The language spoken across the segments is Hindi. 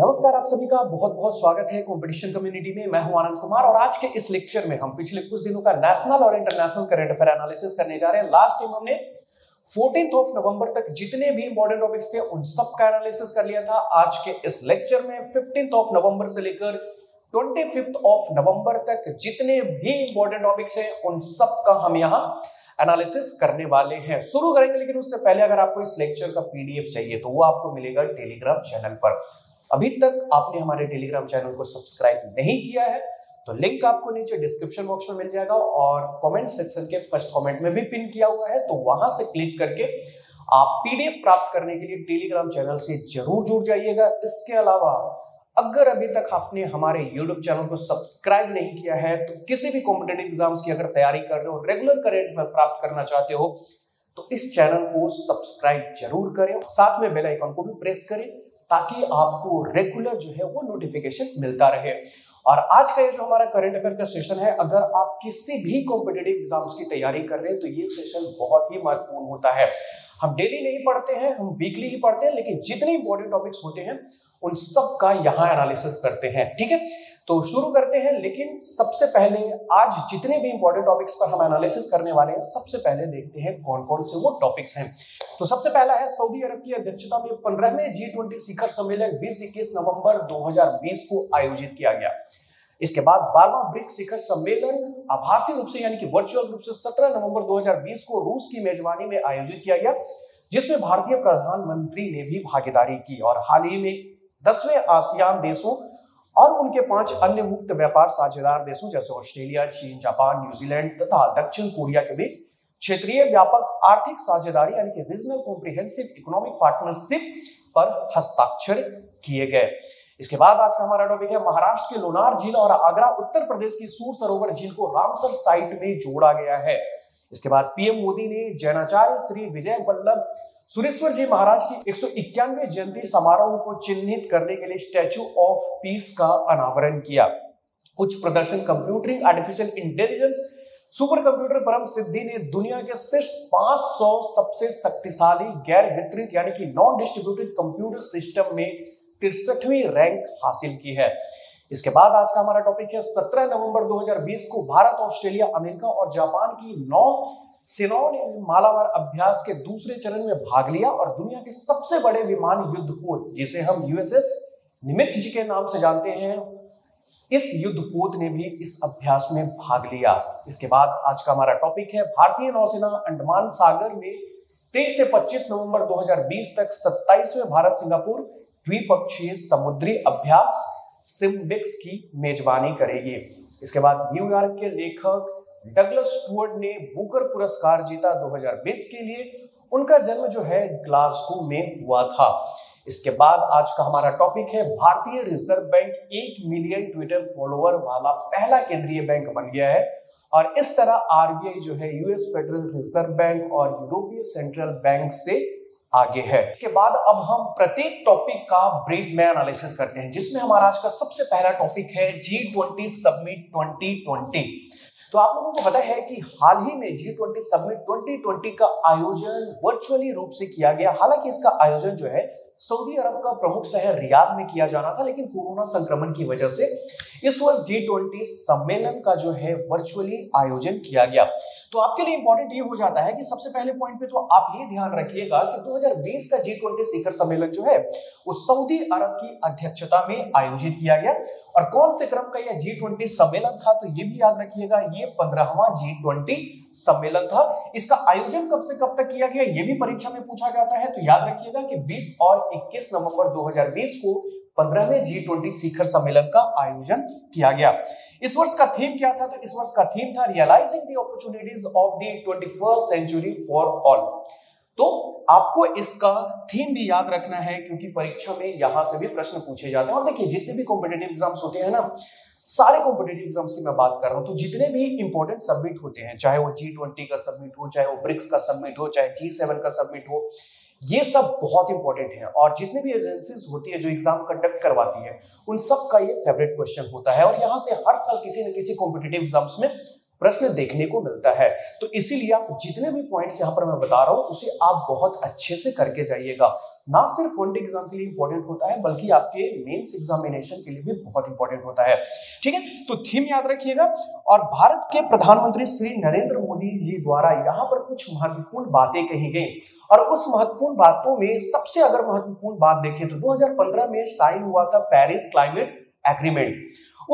नमस्कार, आप सभी का बहुत बहुत स्वागत है कॉम्पिटिशन कम्युनिटी में। मैं हूं आनंद कुमार और आज के इस लेक्चर में हम पिछले कुछ दिनों का नेशनल और इंटरनेशनल करंट अफेयर एनालिसिस करने जा रहे हैं। लास्ट टाइम हमने 14 नवंबर तक जितने भी इंपॉर्टेंट टॉपिक्स थे उन सब का एनालिसिस कर लिया था। आज के इस लेक्चर में 15 नवंबर से लेकर 25 नवंबर तक जितने भी इंपॉर्टेंट टॉपिक्स हैं उन सब का हम यहाँ एनालिसिस करने वाले हैं। शुरू करेंगे, लेकिन उससे पहले अगर आपको इस लेक्चर का पीडीएफ चाहिए तो वो आपको मिलेगा टेलीग्राम चैनल पर। अभी तक आपने हमारे टेलीग्राम चैनल को सब्सक्राइब नहीं किया है तो लिंक आपको नीचे डिस्क्रिप्शन बॉक्स में मिल जाएगा और कमेंट सेक्शन के फर्स्ट कमेंट में भी पिन किया हुआ है, तो वहां से क्लिक करके आप पीडीएफ प्राप्त करने के लिए टेलीग्राम चैनल से जरूर जुड़ जाइएगा। इसके अलावा अगर अभी तक आपने हमारे YouTube चैनल को सब्सक्राइब नहीं किया है तो किसी भी कॉम्पिटिटिव एग्जाम्स की अगर तैयारी कर रहे हो, रेगुलर करंट अफेयर प्राप्त करना चाहते हो तो इस चैनल को सब्सक्राइब जरूर करें, साथ में बेल आइकन को भी प्रेस करें ताकि आपको रेगुलर जो है वो नोटिफिकेशन मिलता रहे। और आज का ये जो हमारा करंट अफेयर का सेशन है, अगर आप किसी भी कॉम्पिटिटिव एग्जाम्स की तैयारी कर रहे हैं तो ये सेशन बहुत ही महत्वपूर्ण होता है। हम डेली नहीं पढ़ते हैं, हम वीकली ही पढ़ते हैं, लेकिन जितने इंपॉर्टेंट टॉपिक्स होते हैं उन सब का यहाँ एनालिसिस करते हैं। ठीक है, तो शुरू करते हैं। लेकिन सबसे पहले आज जितने भी इंपॉर्टेंट टॉपिक्स पर हम एनालिसिस करने वाले हैं, सबसे पहले देखते हैं कौन कौन से वो टॉपिक्स हैं। तो सबसे पहला है सऊदी अरब की अध्यक्षता में 15वें G20 शिखर सम्मेलन 20-21 नवंबर 2020 को आयोजित किया गया। इसके बाद 12वां ब्रिक्स शिखर सम्मेलन आभासी रूप से यानी कि वर्चुअल रूप से 17 नवंबर 2020 को रूस की मेजबानी में आयोजित किया गया, जिसमें भारतीय प्रधानमंत्री ने भी भागीदारी की। और हाल ही में 10वें आसियान देशों और उनके 5 अन्य मुक्त व्यापार साझेदार देशों जैसे ऑस्ट्रेलिया, चीन, जापान, न्यूजीलैंड तथा दक्षिण कोरिया के बीच क्षेत्रीय व्यापक आर्थिक साझेदारी यानी कि रीजनल कॉम्प्रिहेंसिव इकोनॉमिक पार्टनरशिप पर हस्ताक्षर किए गए। इसके बाद आज का हमारा टॉपिक है महाराष्ट्र के लोनार झील और आगरा उत्तर प्रदेश की सूर सरोवर झील को रामसर साइट में जोड़ा गया है। इसके बाद पीएम मोदी ने जैनाचार्य श्री विजय वल्लभ सुरेश्वर जी महाराज की 191वीं जयंती समारोह को चिन्हित करने के लिए स्टैच्यू ऑफ पीस का अनावरण किया। कुछ प्रदर्शन computing, artificial intelligence, super computer Param Siddhi ने दुनिया के शीर्ष 500 सबसे शक्तिशाली गैर वितरित यानी कि नॉन डिस्ट्रीब्यूटेड कंप्यूटर सिस्टम में 63वीं रैंक हासिल की है। इसके बाद आज का हमारा टॉपिक है 17 नवंबर 2020 को भारत, ऑस्ट्रेलिया, अमेरिका और जापान की 9 सेनाओं ने मालाबार अभ्यास के दूसरे चरण में भाग लिया और दुनिया के सबसे बड़े विमान युद्धपोत, जिसे हम यूएसएस निमित्ज़ जी के नाम से जानते हैं, इस युद्धपोत ने भी इस अभ्यास में भाग लिया। इसके बाद आज का हमारा टॉपिक है भारतीय नौसेना अंडमान सागर में 23 से 25 नवंबर 2020 तक 27वें भारत सिंगापुर द्विपक्षीय समुद्री अभ्यास सिम्बेक्स की मेजबानी करेगी। इसके बाद न्यूयॉर्क के लेखक डगलस स्टुअर्ट ने बूकर पुरस्कार जीता 2020 के लिए। उनका जन्म जो है ग्लासगो में हुआ था। इसके बाद आज का हमारा टॉपिक है भारतीय reserve bank 1 million Twitter follower वाला पहला केंद्रीय बैंक बन गया है और इस तरह आरबीआई जो है यूएस फेडरल रिजर्व बैंक और यूरोपीय सेंट्रल बैंक से आगे है। इसके बाद अब हम प्रत्येक टॉपिक का ब्रीफ में एनालिसिस करते हैं, जिसमें हमारा आज का सबसे पहला टॉपिक है G20 समिट 2020। तो आप लोगों को पता है कि हाल ही में G20 समिट 2020 का आयोजन वर्चुअली रूप से किया गया। हालांकि इसका आयोजन जो है सऊदी अरब का प्रमुख शहर रियाद में किया जाना था, लेकिन कोरोना संक्रमण की वजह से इस वर्ष G20 सम्मेलन का जो है वर्चुअली आयोजन किया गया। तो आपके लिए इंपॉर्टेंट ये हो जाता है कि सबसे पहले पॉइंट पे तो आप ये ध्यान रखिएगा कि 2020 का G20 शिखर सम्मेलन जो है वो सऊदी अरब की अध्यक्षता में आयोजित किया गया और कौन से क्रम का यह G20 सम्मेलन था, तो ये भी याद रखिएगा ये 15वां G20 सम्मेलन था। इसका आयोजन कब से कब तक किया गया ये भी परीक्षा में पूछा जाता है, तो याद रखिएगा कि 20 और 21 नवंबर 2020 को 15वें G20 शिखर सम्मेलन का आयोजन किया गया। इस वर्ष का थीम क्या था, तो इस वर्ष का थीम था realising the opportunities of the 21st century for all. तो आपको इसका थीम भी याद रखना है क्योंकि परीक्षा में यहां से भी प्रश्न पूछे जाते हैं। और देखिए जितने भी कॉम्पिटिटिव एग्जाम्स होते हैं ना, सारे कॉम्पिटेटिव एग्जाम्स की मैं बात कर रहा हूँ, तो जितने भी इंपॉर्टेंट सबमिट होते हैं, चाहे वो G20 का सबमिट हो, चाहे वो ब्रिक्स का सबमिट हो, चाहे G7 का सबमिट हो, ये सब बहुत इंपॉर्टेंट है। और जितनी भी एजेंसीज होती है जो एग्जाम कंडक्ट करवाती है उन सब का ये फेवरेट क्वेश्चन होता है और यहाँ से हर साल किसी न किसी कॉम्पिटेटिव एग्जाम्स में प्रश्न देखने को मिलता है। तो इसीलिए आप जितने भी पॉइंट्स यहाँ पर मैं बता रहा हूँ उसे आप बहुत अच्छे से करके जाइएगा। ना सिर्फ वन डे एग्जाम के लिए इंपॉर्टेंट होता है बल्कि आपके मेंस एग्जामिनेशन के लिए भी बहुत इंपॉर्टेंट होता है, ठीक है। तो थीम याद रखिएगा। और भारत के प्रधानमंत्री श्री नरेंद्र मोदी जी द्वारा यहाँ पर कुछ महत्वपूर्ण बातें कही गई और उस महत्वपूर्ण बातों में सबसे अगर महत्वपूर्ण बात देखें तो 2015 में साइन हुआ था पेरिस क्लाइमेट एग्रीमेंट।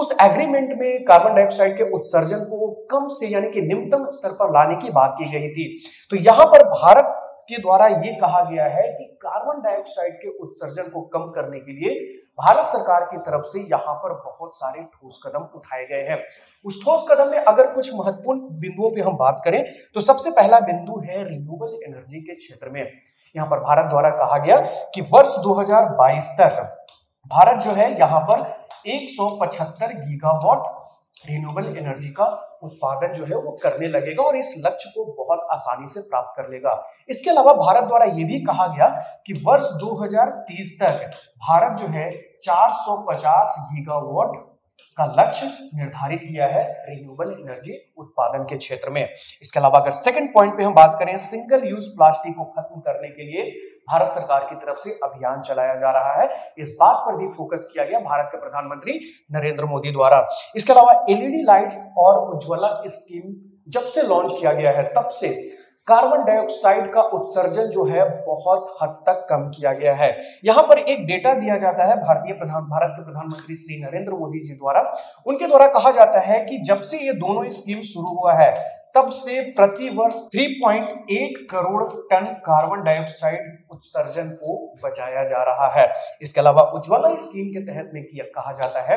उस एग्रीमेंट में कार्बन डाइऑक्साइड के उत्सर्जन को कम से यानी कि निम्नतम स्तर पर लाने की बात की गई थी। तो यहां पर भारत के द्वारा ये कहा गया है कि कार्बन डाइऑक्साइड के उत्सर्जन को कम करने के लिए भारत सरकार की तरफ से यहाँ पर बहुत सारे ठोस कदम उठाए गए हैं। उस ठोस कदम में अगर कुछ महत्वपूर्ण बिंदुओं पे हम बात करें तो सबसे पहला बिंदु है रिन्यूएबल एनर्जी के क्षेत्र में। यहाँ पर भारत द्वारा कहा गया कि वर्ष 2022 तक भारत जो है यहाँ पर 175 गीगावाट रिन्यूएबल एनर्जी का उत्पादन जो है वो करने लगेगा और इस लक्ष्य को बहुत आसानी से प्राप्त कर लेगा। इसके अलावा भारत द्वारा ये भी कहा गया कि वर्ष 2030 तक भारत जो है 450 गीगावाट का लक्ष्य निर्धारित किया है रिन्यूएबल एनर्जी उत्पादन के क्षेत्र में। इसके अलावा अगर सेकंड पॉइंट पे हम बात करें सिंगल यूज प्लास्टिक को खत्म करने के लिए भारत सरकार की तरफ से अभियान चलाया जा रहा है, इस बात पर भी फोकस किया गया भारत के प्रधानमंत्री नरेंद्र मोदी द्वारा। इसके अलावा एलईडी लाइट्स और उज्ज्वला स्कीम जब से लॉन्च किया गया है तब से कार्बन डाइऑक्साइड का उत्सर्जन जो है बहुत हद तक कम किया गया है। यहाँ पर एक डेटा दिया जाता है भारत के प्रधानमंत्री श्री नरेंद्र मोदी जी द्वारा। उनके द्वारा कहा जाता है कि जब से ये दोनों स्कीम शुरू हुआ है तब से प्रति वर्ष 3.8 करोड़ टन कार्बन डाइऑक्साइड उत्सर्जन को बचाया जा रहा है। इसके अलावा उज्ज्वला स्कीम के तहत में कहा जाता है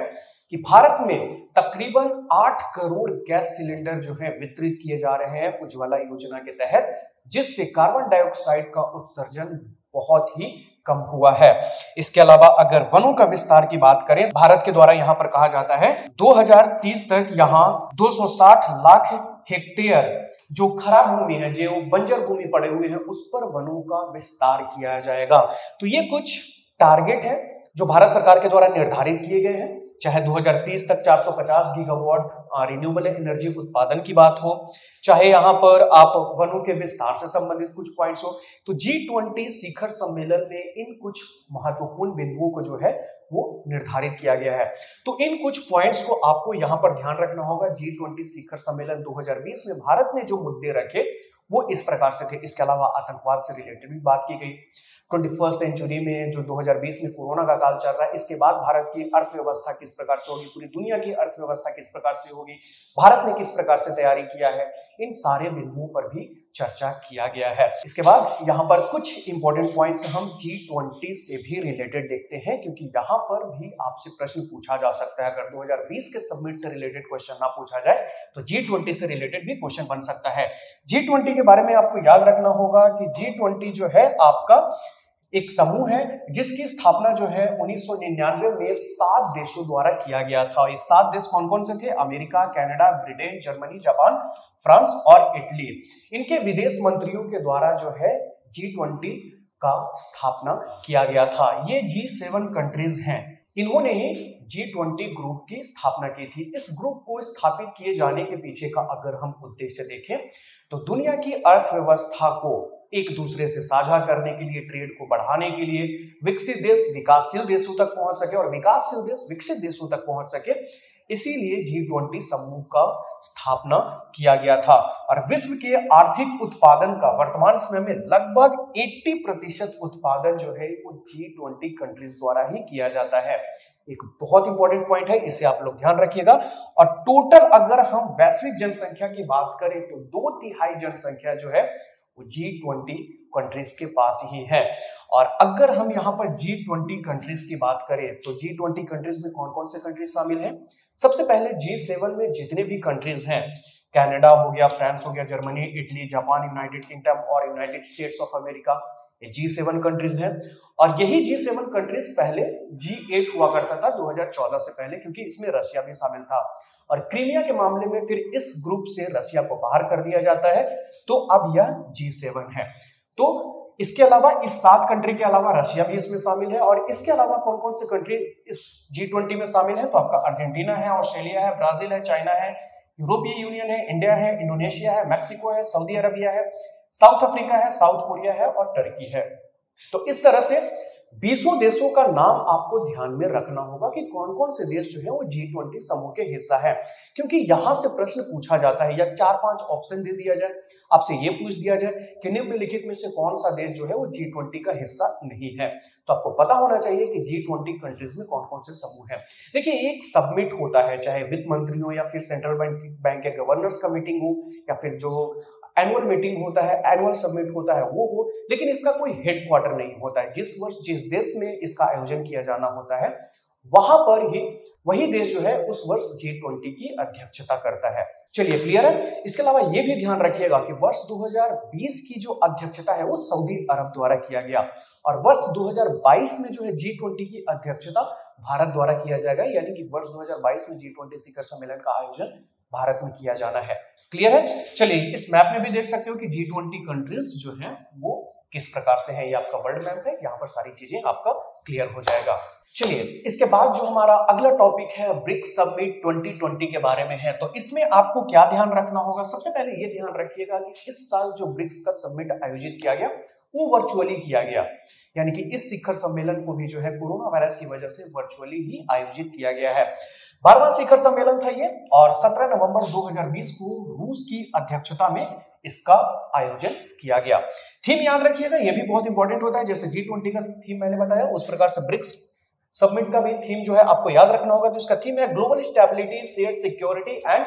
कि भारत में तकरीबन 8 करोड़ गैस सिलेंडर जो है वितरित किए जा रहे हैं उज्ज्वला योजना के तहत, जिससे कार्बन डाइऑक्साइड का उत्सर्जन बहुत ही कम हुआ है। इसके अलावा अगर वनों का विस्तार की बात करें, भारत के द्वारा यहाँ पर कहा जाता है 2030 तक यहाँ 260 लाख हेक्टेयर जो खरा भूमि है, जो बंजर भूमि पड़े हुए हैं, उस पर वनों का विस्तार किया जाएगा। तो ये कुछ टारगेट है जो भारत सरकार के द्वारा निर्धारित किए गए हैं, चाहे 2030 तक 450 गीगावाट रिन्यूएबल एनर्जी उत्पादन की बात हो, चाहे यहाँ पर आप वनों के विस्तार से संबंधित कुछ पॉइंट्स हो। तो G20 शिखर सम्मेलन में इन कुछ महत्वपूर्ण बिंदुओं को जो है वो निर्धारित किया गया है। तो इन कुछ पॉइंट्स को आपको यहाँ पर ध्यान रखना होगा। G20 शिखर सम्मेलन 2020 में भारत ने जो मुद्दे रखे वो इस प्रकार से थे। इसके अलावा आतंकवाद से रिलेटेड भी बात की गई। 21वीं सेंचुरी में जो 2020 में कोरोना का काल चल रहा है, इसके बाद भारत की अर्थव्यवस्था किस प्रकार से होगी, पूरी दुनिया की अर्थव्यवस्था किस प्रकार से होगी, भारत ने किस प्रकार से तैयारी किया है, इन सारे बिंदुओं पर भी चर्चा किया गया है। इसके बाद यहाँ पर कुछ इंपॉर्टेंट पॉइंट्स हम G20 से भी रिलेटेड देखते हैं, क्योंकि यहाँ पर भी आपसे प्रश्न पूछा जा सकता है। अगर 2020 के सबमिट से रिलेटेड क्वेश्चन ना पूछा जाए तो G20 से रिलेटेड भी क्वेश्चन बन सकता है। G20 के बारे में आपको याद रखना होगा कि G20 जो है आपका एक समूह है जिसकी स्थापना जो है 1999 में 7 देशों द्वारा किया गया था। ये 7 देश कौन कौन से थे? America, Canada, Britain, Germany, Japan, France और इटली। इनके विदेश मंत्रियों के द्वारा जो है G20 का स्थापना किया गया था। ये G7 कंट्रीज हैं, इन्होंने ही G20 ग्रुप की स्थापना की थी। इस ग्रुप को स्थापित किए जाने के पीछे का अगर हम उद्देश्य देखें तो दुनिया की अर्थव्यवस्था को एक दूसरे से साझा करने के लिए, ट्रेड को बढ़ाने के लिए, विकसित देश विकासशील देशों तक पहुंच सके और विकासशील देश विकसित देशों तक पहुंच सके, इसीलिए G20 समूह का स्थापना किया गया था। और विश्व के आर्थिक उत्पादन का वर्तमान समय में लगभग 80% उत्पादन जो है वो G20 कंट्रीज द्वारा ही किया जाता है। एक बहुत इंपॉर्टेंट पॉइंट है, इसे आप लोग ध्यान रखिएगा। और टोटल अगर हम वैश्विक जनसंख्या की बात करें तो 2/3 जनसंख्या जो है G20 कंट्रीज के पास ही है। और अगर हम यहाँ पर G20 कंट्रीज की बात करें तो G20 कंट्रीज में कौन कौन से कंट्रीज शामिल हैं? सबसे पहले G7 में जितने भी कंट्रीज हैं, कनाडा हो गया, फ्रांस हो गया, Germany, Italy, Japan, United Kingdom और यूनाइटेड स्टेट्स ऑफ अमेरिका, ये G7 कंट्रीज हैं। और यही G7 कंट्रीज पहले G8 हुआ करता था 2014 से पहले, क्योंकि इसमें रशिया भी शामिल था। और क्रीमिया के मामले में फिर इस ग्रुप से रशिया को बाहर कर दिया जाता है, तो अब यह G7 है। तो इसके अलावा इस 7 कंट्री के अलावा रशिया भी इसमें शामिल है। और इसके अलावा कौन कौन से कंट्री इस G20 में शामिल है तो आपका अर्जेंटीना है, ऑस्ट्रेलिया है, ब्राजील है, चाइना है, यूरोपीय यूनियन है, इंडिया है, इंडोनेशिया है, मैक्सिको है, सऊदी अरबिया है, साउथ अफ्रीका है, साउथ कोरिया है और टर्की है। तो इस तरह से 20 देशों का नाम आपको ध्यान में रखना होगा कि कौन कौन से देश जो है वो G20 समूह के हिस्सा है, क्योंकि यहां से प्रश्न पूछा जाता है या 4-5 ऑप्शन दे दिया जाए, आपसे ये पूछ दिया जाए कि निम्नलिखित में से कौन सा देश जो है वो G20 का हिस्सा नहीं है। तो आपको पता होना चाहिए कि G20 कंट्रीज में कौन कौन से समूह है। देखिए, एक सबमिट होता है, चाहे वित्त मंत्री हो या फिर सेंट्रल बैंक के गवर्नर्स का मीटिंग हो या फिर जो एनुअल मीटिंग होता है, एनुअल सबमिट होता है वो हो, लेकिन इसका कोई हेडक्वार्टर नहीं होता है। जिस वर्ष जिस देश में इसका आयोजन किया जाना होता है वहां पर ही वही देश जो है उस वर्ष G20 की अध्यक्षता करता है। चलिए, क्लियर है। इसके अलावा ये भी ध्यान रखिएगा कि वर्ष 2020 की जो अध्यक्षता है वो सऊदी अरब द्वारा किया गया और वर्ष 2022 में जो है G20 की अध्यक्षता भारत द्वारा किया जाएगा, यानी कि वर्ष 2022 में G20 शिखर सम्मेलन का आयोजन भारत में किया जाना है। क्लियर है। चलिए, इस मैप में भी देख सकते हो कि G20 कंट्रीज जो हैं वो किस प्रकार से है। ये आपका वर्ल्ड मैप है, यहाँ पर सारी चीजें आपका क्लियर हो जाएगा। चलिए, इसके बाद जो हमारा अगला टॉपिक है ब्रिक्स समिट 2020 के बारे में है। तो इसमें आपको क्या ध्यान रखना होगा? सबसे पहले ये ध्यान रखिएगा कि इस साल जो ब्रिक्स का समिट आयोजित किया गया वो वर्चुअली किया गया, यानी कि इस शिखर सम्मेलन को भी जो है कोरोना वायरस की वजह से वर्चुअली ही आयोजित किया गया है। 12वां शिखर सम्मेलन था ये और 17 नवंबर 2020 को रूस की अध्यक्षता में इसका आयोजन किया गया। थीम याद रखिएगा, ये भी बहुत इंपॉर्टेंट होता है। जैसे G20 का थीम मैंने बताया, उस प्रकार से ब्रिक्स समिट का भी थीम जो है आपको याद रखना होगा। तो इसका थीम है global stability, shared security and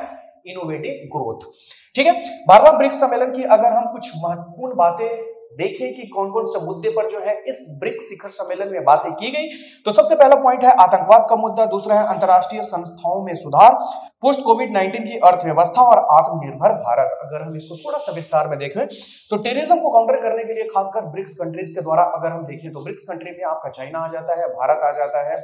innovative growth. ठीक है, 12वां ब्रिक्स सम्मेलन की अगर हम कुछ महत्वपूर्ण बातें देखिए कि कौन कौन से मुद्दे पर जो है इस ब्रिक्स शिखर सम्मेलन में बातें की गई, तो सबसे पहला पॉइंट है आतंकवाद का मुद्दा, दूसरा है अंतरराष्ट्रीय संस्थाओं में सुधार, पोस्ट कोविड-19 की अर्थव्यवस्था और आत्मनिर्भर भारत। अगर हम इसको थोड़ा सा विस्तार में देखें तो टेररिज्म को काउंटर करने के लिए खासकर ब्रिक्स कंट्रीज के द्वारा अगर हम देखें तो ब्रिक्स कंट्री में आपका चाइना आ जाता है, भारत आ जाता है,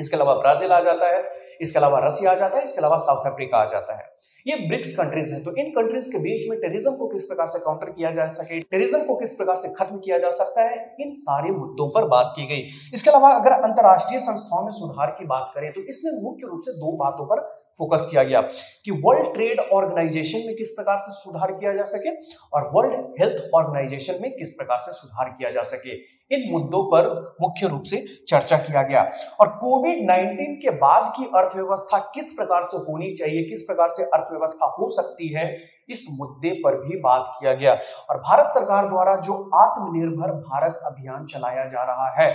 इसके अलावा ब्राजील आ जाता है, इसके अलावा रसिया आ जाता है, इसके अलावा साउथ अफ्रीका आ जाता है। ये ब्रिक्स कंट्रीज हैं। तो इन कंट्रीज के बीच में टेररिज्म को किस प्रकार से काउंटर किया जा सके, टेररिज्म को किस प्रकार से खत्म किया जा सकता है, इन सारे मुद्दों पर बात की गई। इसके अलावा अगर अंतर्राष्ट्रीय संस्थाओं में सुधार की बात करें तो इसमें मुख्य रूप से दो बातों पर फोकस किया गया कि वर्ल्ड ट्रेड ऑर्गेनाइजेशन में किस प्रकार से सुधार किया जा सके और वर्ल्ड हेल्थ ऑर्गेनाइजेशन में किस प्रकार से सुधार किया जा सके। इन मुद्दों पर मुख्य रूप से चर्चा किया गया और कोविड-19 के बाद की अर्थव्यवस्था किस प्रकार से होनी चाहिए, किस प्रकार से अर्थव्यवस्था हो सकती है, इस मुद्दे पर भी बात किया गया। और भारत सरकार द्वारा जो आत्मनिर्भर भारत अभियान चलाया जा रहा है,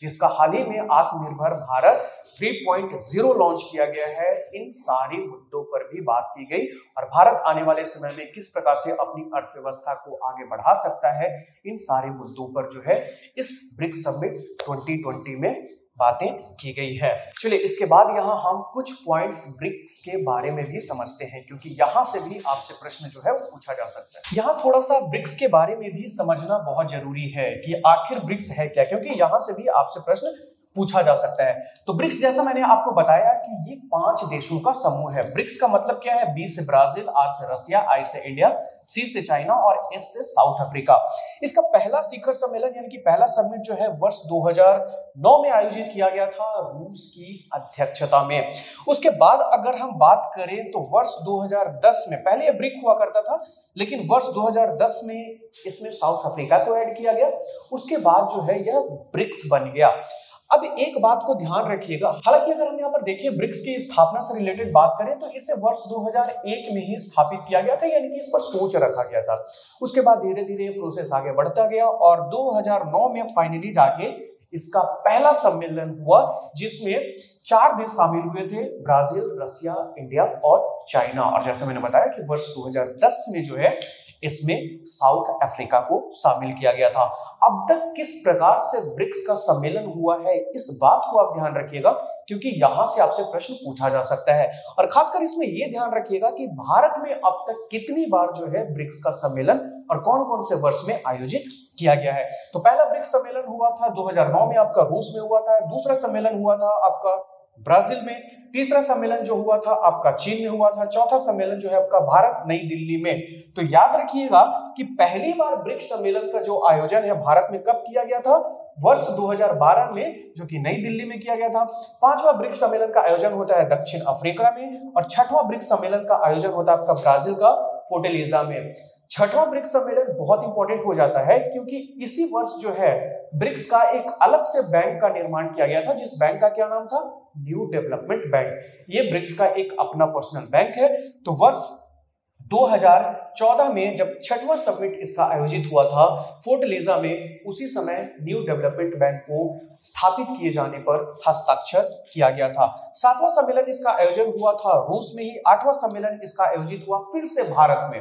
जिसका हाल ही में आत्मनिर्भर भारत 3.0 लॉन्च किया गया है, इन सारे मुद्दों पर भी बात की गई और भारत आने वाले समय में किस प्रकार से अपनी अर्थव्यवस्था को आगे बढ़ा सकता है, इन सारे मुद्दों पर जो है इस ब्रिक्स समिट 2020 में बातें की गई है। चलिए, इसके बाद यहाँ हम कुछ पॉइंट्स ब्रिक्स के बारे में भी समझते हैं, क्योंकि यहाँ से भी आपसे प्रश्न जो है वो पूछा जा सकता है। यहाँ थोड़ा सा ब्रिक्स के बारे में भी समझना बहुत जरूरी है कि आखिर ब्रिक्स है क्या, क्योंकि यहाँ से भी आपसे प्रश्न पूछा जा सकता है। तो ब्रिक्स, जैसा मैंने आपको बताया कि ये 5 देशों का समूह है। ब्रिक्स का मतलब क्या है? बी से ब्राजील, आर से रसिया, आई से इंडिया, सी से चाइना और एस से साउथ अफ्रीका। इसका पहला शिखर सम्मेलन यानी कि पहला समिट जो है वर्ष 2009 में आयोजित किया गया था रूस की अध्यक्षता में। उसके बाद अगर हम बात करें तो वर्ष 2010 में, पहले ये ब्रिक हुआ करता था लेकिन वर्ष 2010 में इसमें साउथ अफ्रीका को ऐड किया गया, उसके बाद जो है यह ब्रिक्स बन गया। अब एक बात को ध्यान रखिएगा, हालांकि अगर हम यहाँ पर देखिए ब्रिक्स की स्थापना से रिलेटेड बात करें तो इसे वर्ष 2001 में ही स्थापित किया गया था, यानी कि इस पर सोच रखा गया था। उसके बाद धीरे धीरे ये प्रोसेस आगे बढ़ता गया और 2009 में फाइनली जाके इसका पहला सम्मेलन हुआ जिसमें 4 देश शामिल हुए थे, ब्राजील, रसिया, इंडिया और चाइना। और जैसे मैंने बताया कि वर्ष 2010 में जो है इसमें साउथ अफ्रीका को शामिल किया गया था। अब तक किस प्रकार से ब्रिक्स का सम्मेलन हुआ है, इस बात को आप ध्यान रखिएगा, क्योंकि यहाँ से आपसे प्रश्न पूछा जा सकता है। और खासकर इसमें यह ध्यान रखिएगा कि भारत में अब तक कितनी बार जो है ब्रिक्स का सम्मेलन और कौन कौन से वर्ष में आयोजित किया गया है। तो पहला ब्रिक्स सम्मेलन हुआ था 2009 में, आपका रूस में हुआ था। दूसरा सम्मेलन हुआ था आपका ब्राजील में। तीसरा सम्मेलन जो हुआ था आपका चीन में हुआ था। चौथा सम्मेलन जो है आपका भारत, नई दिल्ली में। तो याद रखिएगा कि पहली बार ब्रिक्स सम्मेलन का जो आयोजन है भारत में कब किया गया था? वर्ष 2012 में, जो कि नई दिल्ली में किया गया था। पांचवा ब्रिक्स सम्मेलन का आयोजन होता है दक्षिण अफ्रीका में, और छठवां ब्रिक्स सम्मेलन का आयोजन होता है आपका ब्राजील का फोर्टलेजा में। छठवां ब्रिक्स सम्मेलन बहुत इंपॉर्टेंट हो जाता है क्योंकि इसी वर्ष जो है ब्रिक्स का एक अलग से बैंक का निर्माण किया गया था, जिस बैंक का क्या नाम था, न्यू डेवलपमेंट बैंक। ये ब्रिक्स का एक अपना पर्सनल बैंक है। तो वर्ष 2014 में जब छठवां समिट इसका आयोजित हुआ था फोर्टलेजा में, उसी समय न्यू डेवलपमेंट बैंक को स्थापित किए जाने पर हस्ताक्षर किया गया था। सातवां सम्मेलन इसका आयोजन हुआ था रूस में ही। आठवां सम्मेलन इसका आयोजित हुआ फिर से भारत में,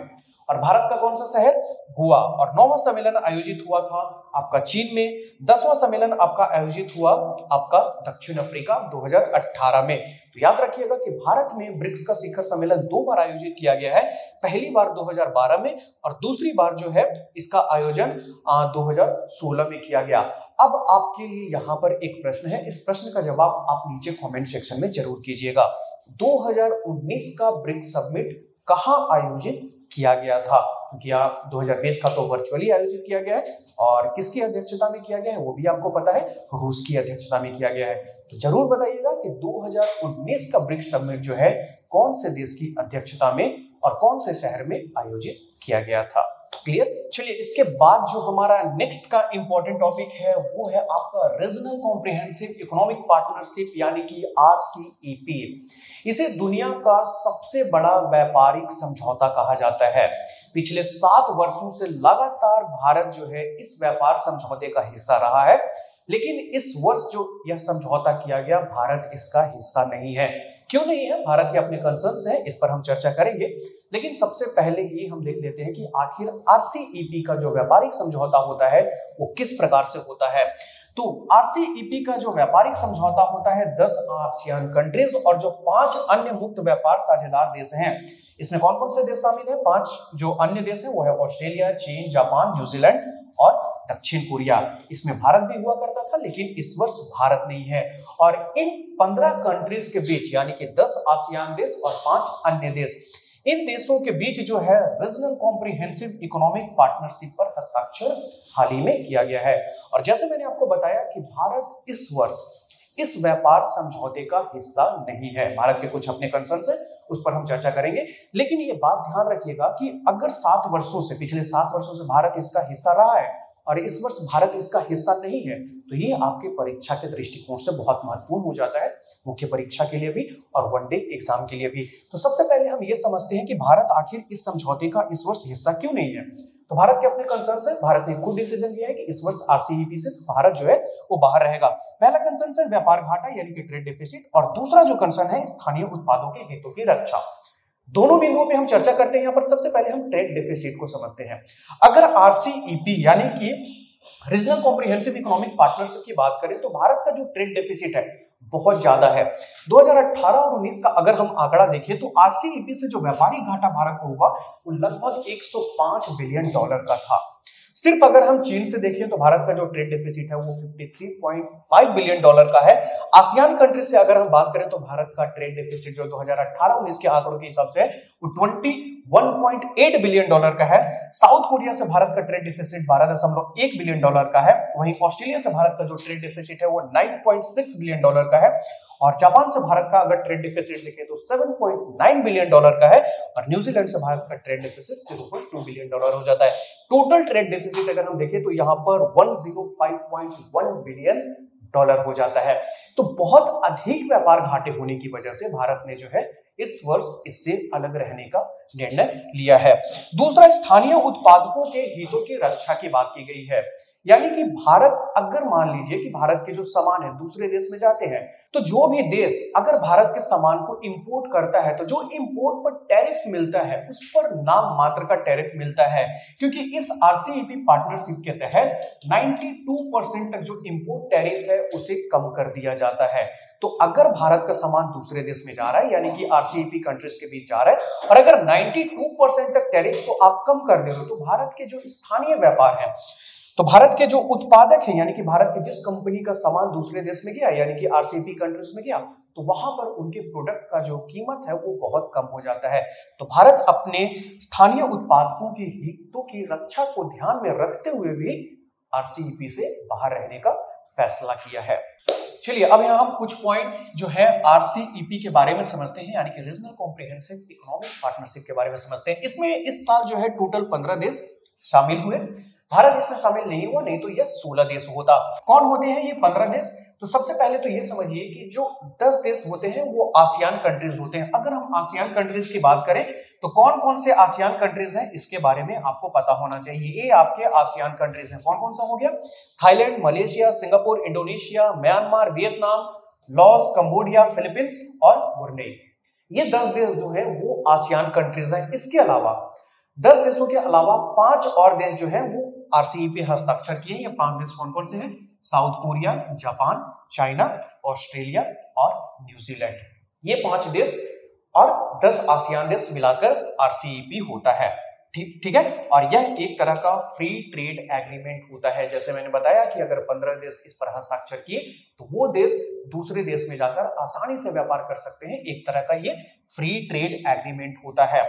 और भारत का कौन सा शहर, गोवा। और नौवां सम्मेलन आयोजित हुआ था आपका चीन में। दसवां सम्मेलन आपका आयोजित हुआ आपका दक्षिण अफ्रीका 2018 में। तो याद रखिएगा कि भारत में ब्रिक्स का शिखर सम्मेलन दो बार आयोजित किया गया है, पहली बार 2012 में और दूसरी बार जो है इसका आयोजन 2016 में किया गया। अब आपके लिए यहाँ पर एक प्रश्न है, इस प्रश्न का जवाब आप नीचे कॉमेंट सेक्शन में जरूर कीजिएगा। 2019 का ब्रिक्स समिट कहाँ आयोजित किया गया था, क्योंकि 2020 का तो वर्चुअली आयोजित किया गया है, और किसकी अध्यक्षता में किया गया है वो भी आपको पता है, रूस की अध्यक्षता में किया गया है। तो जरूर बताइएगा कि 2019 का ब्रिक्स समिट जो है कौन से देश की अध्यक्षता में और कौन से शहर में आयोजित किया गया था। क्लियर। चलिए, इसके बाद जो हमारा नेक्स्ट का इंपॉर्टेंट टॉपिक है वो है आपका रीजनल कॉम्प्रिहेंसिव इकोनॉमिक पार्टनरशिप यानी कि RCEP। इसे दुनिया का सबसे बड़ा व्यापारिक समझौता कहा जाता है। पिछले 7 वर्षों से लगातार भारत जो है इस व्यापार समझौते का हिस्सा रहा है, लेकिन इस वर्ष जो यह समझौता किया गया भारत इसका हिस्सा नहीं है। क्यों नहीं है? भारत के अपने कंसर्न्स हैं, इस पर हम चर्चा करेंगे। लेकिन सबसे पहले ये हम देख लेते हैं कि आखिर RCEP का जो व्यापारिक समझौता होता है वो किस प्रकार से होता है। तो RCEP का जो व्यापारिक समझौता होता है 10 आसियान कंट्रीज और जो 5 अन्य मुक्त व्यापार साझेदार देश हैं, इसमें कौन कौन से देश शामिल हैं? 5 जो अन्य देश हैं वो है ऑस्ट्रेलिया, चीन, जापान, न्यूजीलैंड और दक्षिण कोरिया। इसमें भारत भी हुआ करता था लेकिन इस वर्ष भारत नहीं है। और इन 15 कंट्रीज के बीच यानी कि 10 आसियान देश और 5 अन्य देश, इन देशों के बीच जो है रीजनल कॉम्प्रिहेंसिव इकोनॉमिक पार्टनरशिप पर हस्ताक्षर हाल ही में किया गया है। और जैसे मैंने आपको बताया कि भारत इस वर्ष इस व्यापार समझौते का हिस्सा नहीं है। भारत के कुछ अपने कंसर्न्स हैं, उस पर हम चर्चा करेंगे। लेकिन ये बात ध्यान रखिएगा कि अगर पिछले सात वर्षों से भारत इसका हिस्सा रहा है और इस वर्ष भारत इसका हिस्सा नहीं है, तो ये आपके परीक्षा के दृष्टिकोण से बहुत महत्वपूर्ण हो जाता है, मुख्य परीक्षा के लिए भी और वनडे एग्जाम के लिए भी। तो सबसे पहले हम ये समझते हैं कि भारत आखिर इस समझौते का इस वर्ष हिस्सा क्यों नहीं है। तो भारत के अपने कंसर्न्स हैं, भारत ने खुद डिसीजन लिया है कि इस वर्ष RCEP से भारत जो है वो बाहर रहेगा। पहला कंसर्न है व्यापार घाटा यानी कि ट्रेड डेफिसिट, और दूसरा जो कंसर्न है स्थानीय उत्पादों के हितों की रक्षा। दोनों बिंदुओं पे हम चर्चा करते हैं। यहाँ पर सबसे पहले हम ट्रेड डेफिसिट को समझते हैं। अगर RCEP यानी कि रीजनल कॉम्प्रिहेंसिव इकोनॉमिक पार्टनरशिप की बात करें तो भारत का जो ट्रेड डेफिसिट है बहुत ज्यादा है। 2018 और 19 का अगर हम आंकड़ा देखें तो RCEP से जो व्यापारिक घाटा भारत को हुआ वो लगभग 105 बिलियन डॉलर का था। सिर्फ अगर हम चीन से देखें तो भारत का जो ट्रेड डेफिसिट है वो 53.5 बिलियन डॉलर का है। आसियान कंट्री से अगर हम बात करें तो भारत का ट्रेड डेफिसिट जो 2018-19 के आंकड़ों के हिसाब से वो 21.8 बिलियन डॉलर का है। साउथ कोरिया से भारत का ट्रेड डेफिसिट 12.1 बिलियन डॉलर का है। वहीं ऑस्ट्रेलिया से भारत का जो ट्रेड डेफिसिट है वो 9.6 बिलियन डॉलर का है। और जापान से भारत का अगर ट्रेड डेफिसिट देखें तो 7.9 बिलियन डॉलर का है। और न्यूजीलैंड से भारत का ट्रेड डेफिसिट 0.2 बिलियन डॉलर हो जाता है। टोटल ट्रेड डेफिसिट अगर हम देखें तो यहाँ पर 105.1 बिलियन डॉलर हो जाता है। तो बहुत अधिक व्यापार घाटे होने की वजह से भारत ने जो है इस वर्ष इससे अलग रहने का निर्णय लिया है। दूसरा, स्थानीय उत्पादकों के हितों की रक्षा की बात की गई है, यानी कि भारत अगर मान लीजिए कि भारत के जो सामान है दूसरे देश में जाते हैं तो जो भी देश अगर भारत के सामान को इंपोर्ट करता है तो जो इंपोर्ट पर टैरिफ मिलता है उस पर नाम मात्र का टैरिफ मिलता है, क्योंकि इस RCEP पार्टनरशिप के तहत 92% तक जो इंपोर्ट टैरिफ है उसे कम कर दिया जाता है। तो अगर भारत का सामान दूसरे देश में जा रहा है यानी कि RCEP कंट्रीज के बीच जा रहा है और अगर 92% तक टैरिफ को आप कम कर दे रहे हो तो भारत के जो स्थानीय व्यापार है, तो भारत के जो उत्पादक हैं यानी कि भारत की जिस कंपनी का सामान दूसरे देश में गया यानी कि RCEP कंट्रीज में गया तो वहां पर उनके प्रोडक्ट का जो कीमत है वो बहुत कम हो जाता है। तो भारत अपने स्थानीय उत्पादकों के हितों की रक्षा को ध्यान में रखते हुए भी आरसीईपी से बाहर रहने का फैसला किया है। चलिए अब यहाँ हम कुछ पॉइंट्स जो है आरसीईपी के बारे में समझते हैं, यानी कि रीजनल कॉम्प्रिहेंसिव इकोनॉमिक पार्टनरशिप के बारे में समझते हैं। इसमें इस साल जो है टोटल 15 देश शामिल हुए, भारत इसमें शामिल नहीं हुआ, नहीं तो यह 16 देश होता। कौन होते हैं ये 15 देश? तो सबसे पहले तो ये समझिए कि जो 10 देश होते हैं वो आसियान कंट्रीज होते हैं। अगर हम आसियान कंट्रीज की बात करें तो कौन कौन से आसियान कंट्रीज हैं इसके बारे में आपको पता होना चाहिए। ये आपके आसियान कंट्रीज हैं, कौन कौन सा हो गया? Thailand, Malaysia, Singapore, Indonesia, Myanmar, Vietnam, Laos, Cambodia, Philippines और ब्रुनेई। ये 10 देश जो है वो आसियान कंट्रीज हैं। इसके अलावा 10 देशों के अलावा 5 और देश जो है वो आरसीईपी हस्ताक्षर किए। ये 5 देश कौन कौन से हैं? South Korea, Japan, China, Australia और न्यूजीलैंड। ये 5 देश और 10 आसियान देश मिलाकर आरसीईपी होता है। ठीक है। और यह एक तरह का फ्री ट्रेड एग्रीमेंट होता है। जैसे मैंने बताया कि अगर 15 देश इस पर हस्ताक्षर किए तो वो देश दूसरे देश में जाकर आसानी से व्यापार कर सकते हैं। एक तरह का ये फ्री ट्रेड एग्रीमेंट होता है।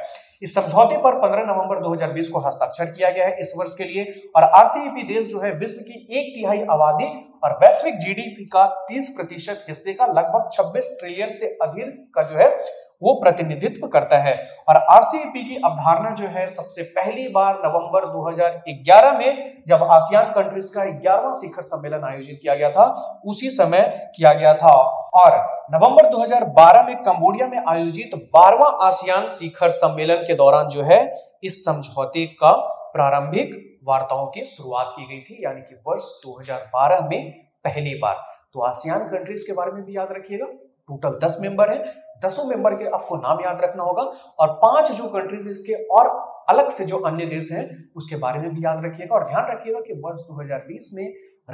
इस समझौते पर 15 नवंबर 2020 को हस्ताक्षर किया गया है इस वर्ष के लिए। और आरसीईपी देश जो है विश्व की 1/3 आबादी और वैश्विक जीडीपी का 30% हिस्से का लगभग 26 ट्रिलियन से अधिक का जो है वो प्रतिनिधित्व करता है। और आरसीईपी की अवधारणा जो है सबसे पहली बार नवंबर 2011 में जब आसियान कंट्रीज का 11वां शिखर सम्मेलन आयोजित किया गया था उसी समय किया गया था। और नवंबर 2012 में कंबोडिया में आयोजित 12वां आसियान शिखर सम्मेलन के दौरान जो है इस समझौते का प्रारंभिक वार्ताओं की शुरुआत की गई थी, यानी कि वर्ष 2012 में पहली बार। तो आसियान कंट्रीज के बारे में भी याद रखिएगा, टोटल 10 मेंबर है। 10 मेंबर के आपको नाम याद रखना होगा और 5 जो कंट्रीज इसके और अलग से जो अन्य देश हैं उसके बारे में भी याद रखिएगा। और ध्यान रखिएगा कि वर्ष 2020 में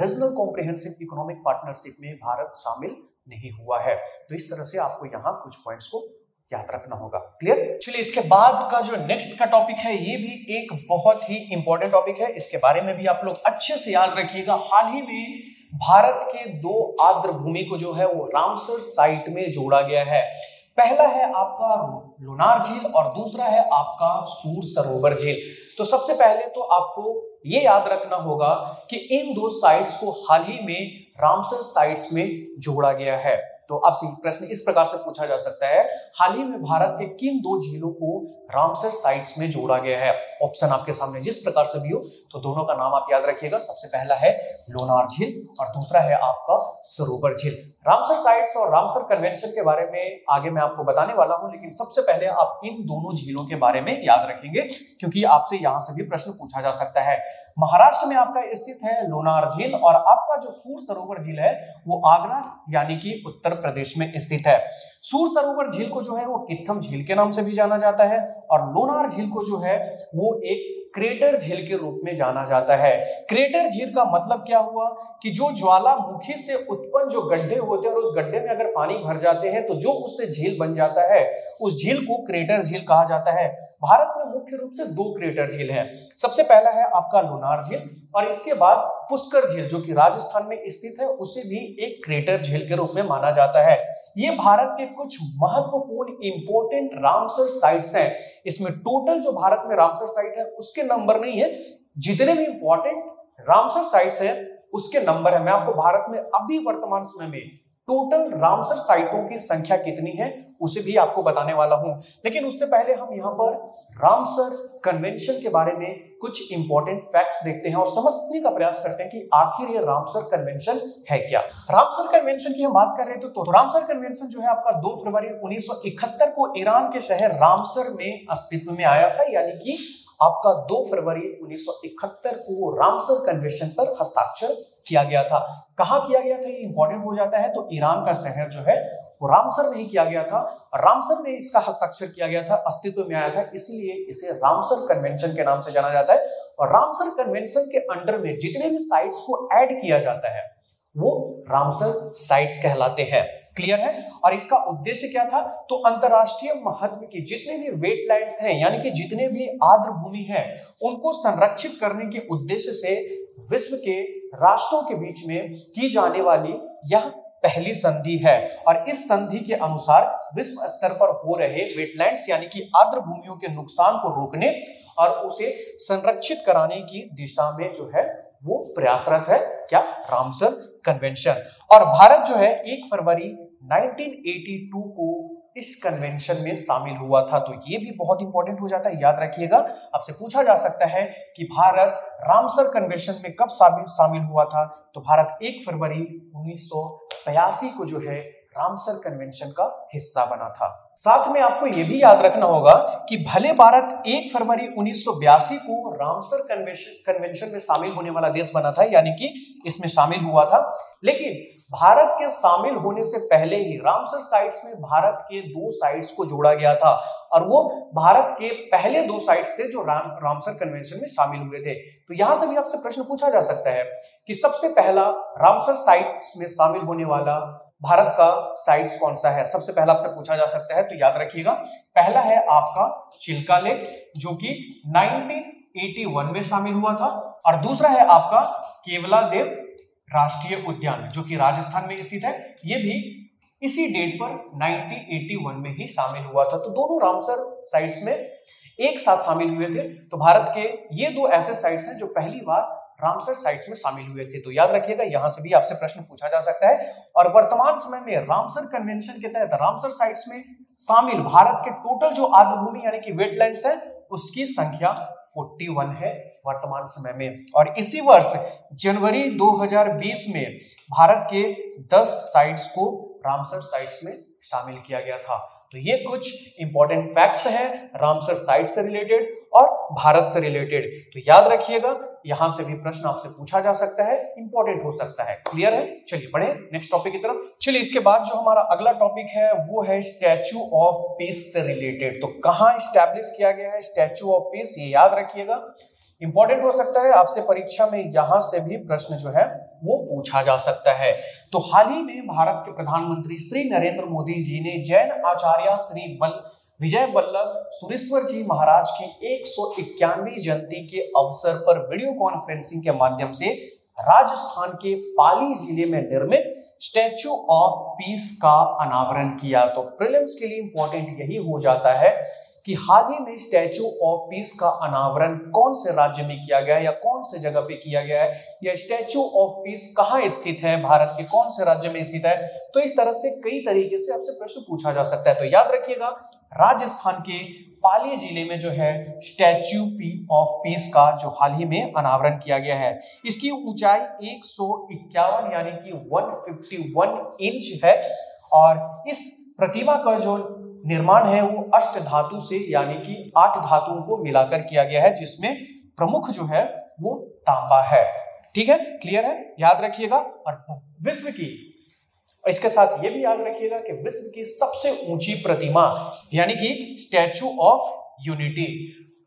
रीजनल कॉम्प्रिहेंसिव इकोनॉमिक पार्टनरशिप में भारत शामिल नहीं हुआ है। तो इस तरह से आपको यहाँ कुछ पॉइंट्स को याद रखना होगा। क्लियर। चलिए इसके बाद का जो नेक्स्ट का टॉपिक है ये भी एक बहुत ही इंपॉर्टेंट टॉपिक है। इसके बारे में भी आप लोग अच्छे से याद रखिएगा। हाल ही में भारत के 2 आर्द्र भूमि को जो है वो रामसर साइट में जोड़ा गया है। पहला है आपका लोनार झील और दूसरा है आपका सूर सरोवर झील। तो सबसे पहले तो आपको ये याद रखना होगा कि इन 2 साइट्स को हाल ही में रामसर साइट्स में जोड़ा गया है। तो आपसे प्रश्न इस प्रकार से पूछा जा सकता है, हाल ही में भारत के किन 2 झीलों को रामसर साइट्स में जोड़ा गया है? ऑप्शन आपके सामने जिस प्रकार से भी हो तो दोनों का नाम आप याद रखिएगा। सबसे पहला है लोनार झील और दूसरा है आपका सरोवर झील। रामसर साइट्स और रामसर कन्वेंशन के बारे में आगे मैं आपको बताने वाला हूं, लेकिन सबसे पहले आप इन दोनों झीलों के बारे में याद रखेंगे क्योंकि आपसे यहां से भी प्रश्न पूछा जा सकता है। महाराष्ट्र में आपका स्थित है लोनार झील और आपका जो सूर सरोवर झील है वो आगरा यानी कि उत्तर प्रदेश में स्थित है। सूर सरोवर झील को जो है वो कित्थम झील के नाम से भी जाना जाता है और लोनार झील को जो है वो एक क्रेटर झील के रूप में जाना जाता है। क्रेटर झील का मतलब क्या हुआ कि जो ज्वालामुखी से उत्पन्न जो गड्ढे होते हैं और उस गड्ढे में अगर पानी भर जाते हैं तो जो उससे झील बन जाता है उस झील को क्रेटर झील कहा जाता है। भारत में मुख्य रूप से 2 क्रेटर झील हैं। सबसे पहला है आपका लोनार झील और इसके बाद पुष्कर झील जो कि राजस्थान में स्थित है उसे भी एक क्रेटर झील के रूप में माना जाता है। ये भारत के कुछ महत्वपूर्ण इंपोर्टेंट रामसर साइट्स हैं। इसमें टोटल जो भारत में रामसर साइट है उसके नंबर नहीं है, जितने भी इंपॉर्टेंट रामसर साइट्स हैं उसके नंबर है। मैं आपको भारत में अभी वर्तमान समय में टोटल रामसर साइटों की संख्या कितनी है उसे भी आपको बताने वाला हूं, लेकिन उससे पहले हम यहाँ पर रामसर कन्वेंशन के बारे में कुछ इंपॉर्टेंट फैक्ट्स देखते हैं और समझने का प्रयास करते हैं कि आखिर ये रामसर कन्वेंशन है क्या। रामसर कन्वेंशन की हम बात कर रहे हैं तो रामसर कन्वेंशन जो है आपका 2 फरवरी 1971 को ईरान के शहर रामसर में अस्तित्व में आया था, यानी कि आपका 2 फरवरी 1971 को रामसर कन्वेंशन पर हस्ताक्षर किया गया था। कहाँ किया गया था ये इंपॉर्टेंट हो जाता है, तो ईरान का शहर जो है वो रामसर में ही किया गया था और रामसर में इसका हस्ताक्षर किया गया था, अस्तित्व में आया था, इसलिए इसे रामसर कन्वेंशन के नाम से जाना जाता है। और रामसर कन्वेंशन के अंडर में जितने भी साइट्स को ऐड किया जाता है वो रामसर साइट्स कहलाते हैं। क्लियर है। और इसका उद्देश्य क्या था, तो अंतरराष्ट्रीय महत्व की जितने भी वेटलैंड्स हैं यानी कि जितने भी आर्द्र भूमि है उनको संरक्षित करने के उद्देश्य से विश्व के राष्ट्रों के बीच में की जाने वाली यह पहली संधि है। और इस संधि के अनुसार विश्व स्तर पर हो रहे वेटलैंड्स यानी कि आर्द्र भूमियों के नुकसान को रोकने और उसे संरक्षित कराने की दिशा में जो है वो प्रयासरत है, क्या? Ramsar convention. और भारत जो है 1 फरवरी 1982 को इस कन्वेंशन में शामिल हुआ था। तो ये भी बहुत इंपॉर्टेंट हो जाता है, याद रखिएगा। आपसे पूछा जा सकता है कि भारत रामसर कन्वेंशन में कब शामिल हुआ था, तो भारत 1 फरवरी 1982 को जो है रामसर कन्वेंशन का हिस्सा बना था। साथ में आपको यह भी याद रखना होगा कि भले भारत 1 फरवरी 1982 को रामसर कन्वेंशन में शामिल होने वाला देश बना था, यानी कि इसमें शामिल हुआ था, लेकिन भारत के शामिल होने से पहले ही रामसर साइट्स में भारत के 2 साइट्स को जोड़ा गया था, और वो भारत के पहले 2 साइट्स थे जो रामसर कन्वेंशन में शामिल हुए थे। तो यहां से भी आपसे प्रश्न पूछा जा सकता है कि सबसे पहला रामसर साइट्स में शामिल होने वाला भारत का साइट्स कौन सा है, सबसे पहला आपसे पूछा जा सकता है। तो याद रखिएगा, पहला है आपका चिल्का लेक जो कि 1981 में शामिल हुआ था, और दूसरा है आपका केवला देव राष्ट्रीय उद्यान जो कि राजस्थान में स्थित है, ये भी इसी डेट पर 1981 में ही शामिल हुआ था। तो दोनों रामसर साइट्स में एक साथ शामिल हुए थे। तो भारत के ये 2 ऐसे साइट्स हैं जो पहली बार रामसर साइट्स में शामिल हुए थे। तो याद रखिएगा, यहां से भी आपसे प्रश्न पूछा जा सकता है। और वर्तमान समय में रामसर कन्वेंशन के तहत रामसर साइट्स में शामिल भारत के टोटल जो आर्द्रभूमि यानी कि वेटलैंड्स है उसकी संख्या 41 है वर्तमान समय में। और इसी वर्ष जनवरी 2020 में भारत के 10 साइट्स को रामसर साइट्स में शामिल किया गया था। तो ये कुछ इंपॉर्टेंट फैक्ट्स हैं रामसर साइट से रिलेटेड और भारत से रिलेटेड। तो याद रखिएगा, यहां से भी प्रश्न आपसे पूछा जा सकता है, इंपॉर्टेंट हो सकता है। क्लियर है? चलिए बढ़े नेक्स्ट टॉपिक की तरफ। चलिए इसके बाद जो हमारा अगला टॉपिक है वो है स्टैच्यू ऑफ पीस से रिलेटेड। तो कहां एस्टैब्लिश किया गया है स्टैच्यू ऑफ पीस, ये याद रखिएगा, इंपॉर्टेंट हो सकता है। आपसे परीक्षा में यहां से भी प्रश्न जो है वो पूछा जा सकता है। तो हाल ही में भारत के प्रधानमंत्री श्री नरेंद्र मोदी जी ने जैन आचार्य श्री विजय वल्लभ सुरेश्वर जी महाराज की 191वीं जयंती के अवसर पर वीडियो कॉन्फ्रेंसिंग के माध्यम से राजस्थान के पाली जिले में निर्मित स्टैच्यू ऑफ पीस का अनावरण किया। तो प्रीलिम्स के लिए इंपॉर्टेंट यही हो जाता है कि हाल ही में स्टैच्यू ऑफ पीस का अनावरण कौन से राज्य में किया गया है या कौन से जगह पे किया गया है, या स्टैच्यू ऑफ पीस कहाँ स्थित है, भारत के कौन से राज्य में स्थित है। तो इस तरह से कई तरीके से आपसे प्रश्न पूछा जा सकता है। तो याद रखिएगा, राजस्थान के पाली जिले में जो है स्टैच्यू ऑफ पीस का जो हाल ही में अनावरण किया गया है, इसकी ऊंचाई 151 यानी कि 151 इंच है, और इस प्रतिमा का जो निर्माण है वो 8 धातु से यानी कि 8 धातुओं को मिलाकर किया गया है, जिसमें प्रमुख जो है वो तांबा है। ठीक है, क्लियर है? याद रखिएगा। और विश्व की, इसके साथ ये भी याद रखिएगा कि विश्व की सबसे ऊंची प्रतिमा यानी कि स्टैच्यू ऑफ यूनिटी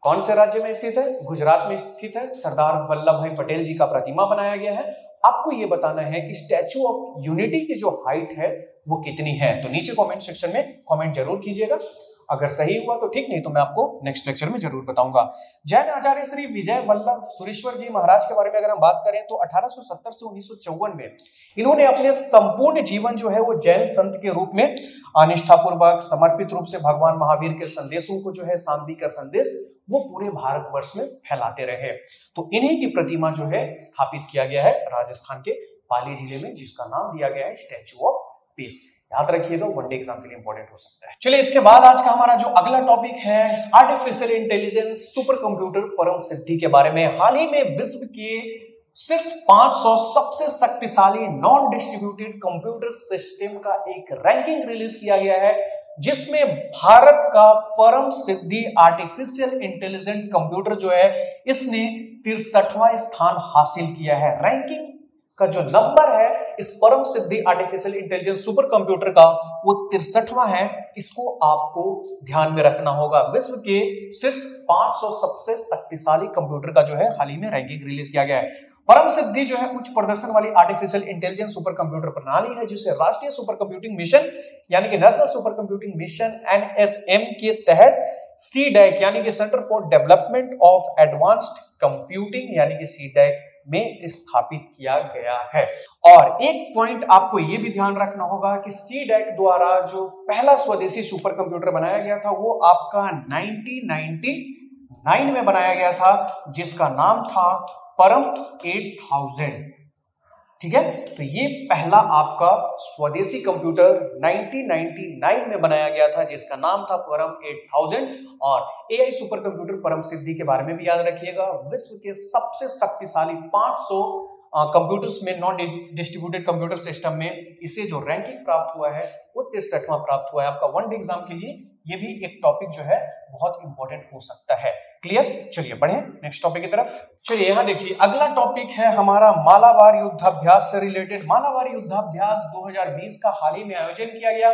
कौन से राज्य में स्थित है? गुजरात में स्थित है। सरदार वल्लभ भाई पटेल जी का प्रतिमा बनाया गया है। आपको ये बताना है कि स्टैच्यू ऑफ यूनिटी की जो हाइट है वो कितनी है। तो नीचे कमेंट सेक्शन में कमेंट जरूर कीजिएगा, अगर सही हुआ तो ठीक, नहीं तो मैं आपको नेक्स्ट लेक्चर में जरूर बताऊंगा। जैन आचार्य श्री विजय वल्लभ सुरेश्वर जी महाराज के बारे में अगर हम बात करें तो 1870 से 1954 में इन्होंने अपने संपूर्ण जीवन जो है वो जैन संत के रूप में निष्ठापूर्वक समर्पित रूप से भगवान महावीर के संदेशों को जो है शांति का संदेश वो पूरे भारतवर्ष में फैलाते रहे। तो इन्हीं की प्रतिमा जो है स्थापित किया गया है राजस्थान के पाली जिले में, जिसका नाम दिया गया है स्टैच्यू ऑफ पीस। याद रखिएगा, वनडे एग्जाम के लिए इंपॉर्टेंट हो सकता है। चलिए इसके बाद आज का हमारा जो अगला टॉपिक है artificial intelligence super computer Param Siddhi के बारे में। हाल ही में विश्व के सिर्फ 500 सबसे शक्तिशाली नॉन डिस्ट्रीब्यूटेड कंप्यूटर सिस्टम का एक रैंकिंग रिलीज किया गया है, जिसमें भारत का परम सिद्धि आर्टिफिशियल इंटेलिजेंट कंप्यूटर जो है इसने 63वां स्थान हासिल किया है। रैंकिंग का जो नंबर है इस Param Siddhi artificial intelligence super computer का वो 63वां है। इसको आपको ध्यान में रखना होगा। विश्व के सिर्फ 500 सबसे शक्तिशाली कंप्यूटर का जो है हाल ही में रैंकिंग रिलीज किया गया है। परम सिद्धि जो है उच्च प्रदर्शन वाली आर्टिफिशियल इंटेलिजेंस सुपर कंप्यूटर प्रणाली है, जिसे राष्ट्रीय सुपर कंप्यूटिंग मिशन यानी कि national super computing mission NSM के तहत सीडेक यानी कि centre for development of advanced computing यानी कि सीडेक में स्थापित किया गया है। और एक पॉइंट आपको यह भी ध्यान रखना होगा कि सीडेक द्वारा जो पहला स्वदेशी सुपर कंप्यूटर बनाया गया था वो आपका 1999 में बनाया गया था, जिसका नाम था परम 8000, ठीक है। तो ये पहला आपका स्वदेशी कंप्यूटर 1999 में बनाया गया था जिसका नाम था परम 8000। और AI super computer Param Siddhi के बारे में भी याद रखिएगा, विश्व के सबसे शक्तिशाली 500 कंप्यूटर्स में नॉन डिस्ट्रीब्यूटेड कंप्यूटर सिस्टम में इसे जो रैंकिंग प्राप्त हुआ है वो 63वां प्राप्त हुआ है। आपका वन डे एग्जाम के लिए ये भी एक टॉपिक जो है बहुत इंपॉर्टेंट हो सकता है। क्लियर, चलिए बढ़े नेक्स्ट टॉपिक की तरफ। चलिए यहाँ देखिए, अगला टॉपिक है हमारा मालाबार युद्धाभ्यास से रिलेटेड। मालाबार युद्धाभ्यास 2020 का हाल ही में आयोजन किया गया।